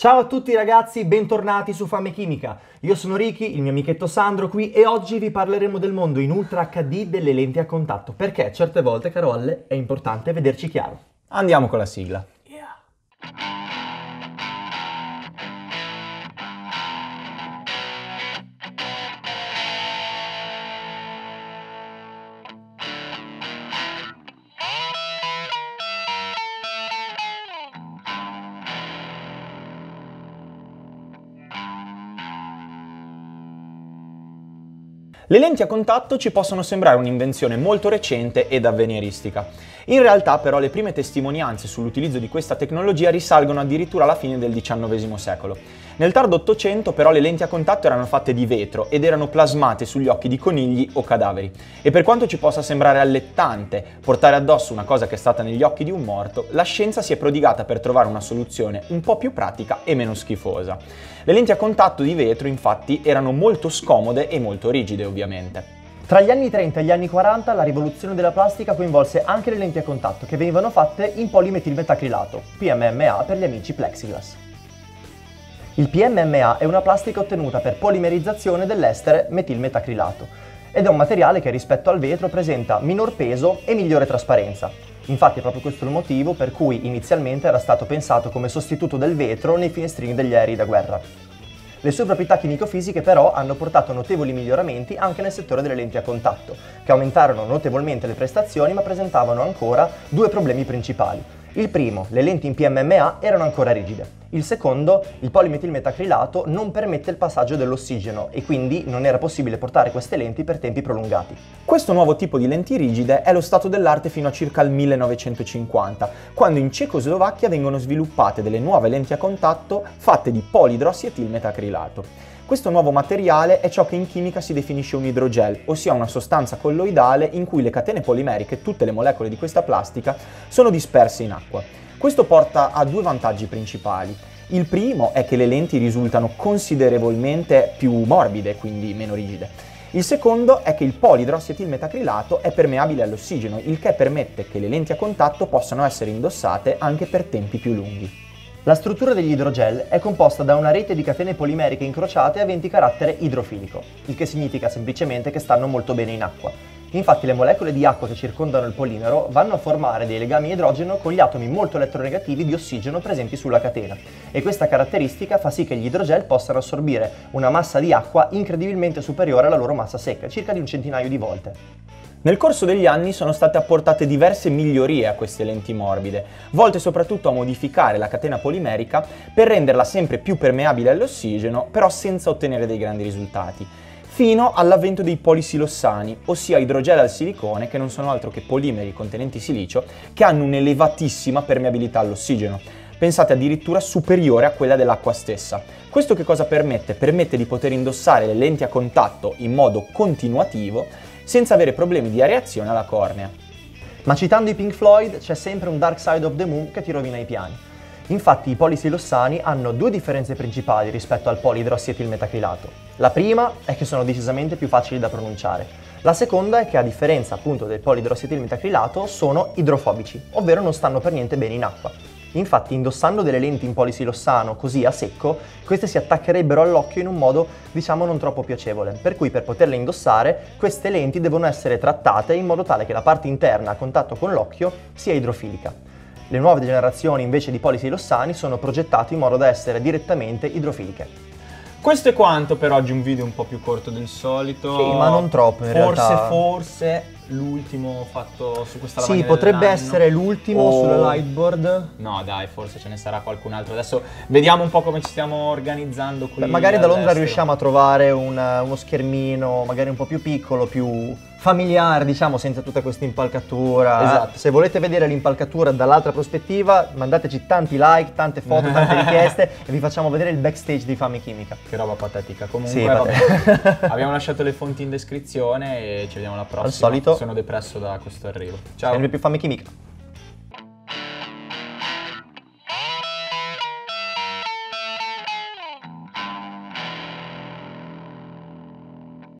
Ciao a tutti ragazzi, bentornati su Fame Chimica. Io sono Ricky, il mio amichetto Sandro qui e oggi vi parleremo del mondo in Ultra HD delle lenti a contatto, perché certe volte, carolle, è importante vederci chiaro. Andiamo con la sigla. Le lenti a contatto ci possono sembrare un'invenzione molto recente ed avveniristica. In realtà però le prime testimonianze sull'utilizzo di questa tecnologia risalgono addirittura alla fine del XIX secolo. Nel tardo Ottocento però le lenti a contatto erano fatte di vetro ed erano plasmate sugli occhi di conigli o cadaveri. E per quanto ci possa sembrare allettante portare addosso una cosa che è stata negli occhi di un morto, la scienza si è prodigata per trovare una soluzione un po' più pratica e meno schifosa. Le lenti a contatto di vetro infatti erano molto scomode e molto rigide ovviamente. Tra gli anni 30 e gli anni 40 la rivoluzione della plastica coinvolse anche le lenti a contatto che venivano fatte in polimetilmetacrilato, PMMA per gli amici Plexiglas. Il PMMA è una plastica ottenuta per polimerizzazione dell'estere metilmetacrilato ed è un materiale che rispetto al vetro presenta minor peso e migliore trasparenza. Infatti è proprio questo il motivo per cui inizialmente era stato pensato come sostituto del vetro nei finestrini degli aerei da guerra. Le sue proprietà chimico-fisiche però hanno portato a notevoli miglioramenti anche nel settore delle lenti a contatto, che aumentarono notevolmente le prestazioni ma presentavano ancora due problemi principali. Il primo, le lenti in PMMA erano ancora rigide. Il secondo, il polimetilmetacrilato non permette il passaggio dell'ossigeno e quindi non era possibile portare queste lenti per tempi prolungati. Questo nuovo tipo di lenti rigide è lo stato dell'arte fino a circa il 1950, quando in Cecoslovacchia vengono sviluppate delle nuove lenti a contatto fatte di polidrossietilmetacrilato. Questo nuovo materiale è ciò che in chimica si definisce un idrogel, ossia una sostanza colloidale in cui le catene polimeriche, tutte le molecole di questa plastica, sono disperse in acqua. Questo porta a due vantaggi principali. Il primo è che le lenti risultano considerevolmente più morbide, quindi meno rigide. Il secondo è che il polidrossietilmetacrilato è permeabile all'ossigeno, il che permette che le lenti a contatto possano essere indossate anche per tempi più lunghi. La struttura degli idrogel è composta da una rete di catene polimeriche incrociate aventi carattere idrofilico, il che significa semplicemente che stanno molto bene in acqua. Infatti le molecole di acqua che circondano il polimero vanno a formare dei legami idrogeno con gli atomi molto elettronegativi di ossigeno presenti sulla catena e questa caratteristica fa sì che gli idrogel possano assorbire una massa di acqua incredibilmente superiore alla loro massa secca, circa di un centinaio di volte. Nel corso degli anni sono state apportate diverse migliorie a queste lenti morbide, volte soprattutto a modificare la catena polimerica per renderla sempre più permeabile all'ossigeno, però senza ottenere dei grandi risultati. Fino all'avvento dei polisilossani, ossia idrogel al silicone che non sono altro che polimeri contenenti silicio che hanno un'elevatissima permeabilità all'ossigeno, pensate addirittura superiore a quella dell'acqua stessa. Questo che cosa permette? Permette di poter indossare le lenti a contatto in modo continuativo senza avere problemi di areazione alla cornea. Ma citando i Pink Floyd c'è sempre un Dark Side of the Moon che ti rovina i piani. Infatti i polisilossani hanno due differenze principali rispetto al polidrossietilmetacrilato. La prima è che sono decisamente più facili da pronunciare. La seconda è che a differenza appunto del polidrossietilmetacrilato sono idrofobici, ovvero non stanno per niente bene in acqua. Infatti indossando delle lenti in polisilossano così a secco, queste si attaccherebbero all'occhio in un modo diciamo non troppo piacevole, per cui per poterle indossare queste lenti devono essere trattate in modo tale che la parte interna a contatto con l'occhio sia idrofilica. Le nuove generazioni invece di polisilossani sono progettate in modo da essere direttamente idrofiliche. Questo è quanto per oggi, un video un po' più corto del solito. Sì, ma non troppo in realtà. Forse l'ultimo fatto su questa lavagna. Sì, potrebbe essere l'ultimo sulla lightboard. No dai, forse ce ne sarà qualcun altro. Adesso vediamo un po' come ci stiamo organizzando qui. Beh, magari da Londra riusciamo a trovare uno schermino magari un po' più piccolo, più familiare diciamo, senza tutta questa impalcatura. Esatto. Se volete vedere l'impalcatura dall'altra prospettiva mandateci tanti like, tante foto, tante richieste e vi facciamo vedere il backstage di Fame Chimica. Che roba patetica. Comunque sì, vabbè. Abbiamo lasciato le fonti in descrizione e ci vediamo alla prossima. Al solito. Sono depresso da questo arrivo. Ciao. Sempre più Fame Chimica.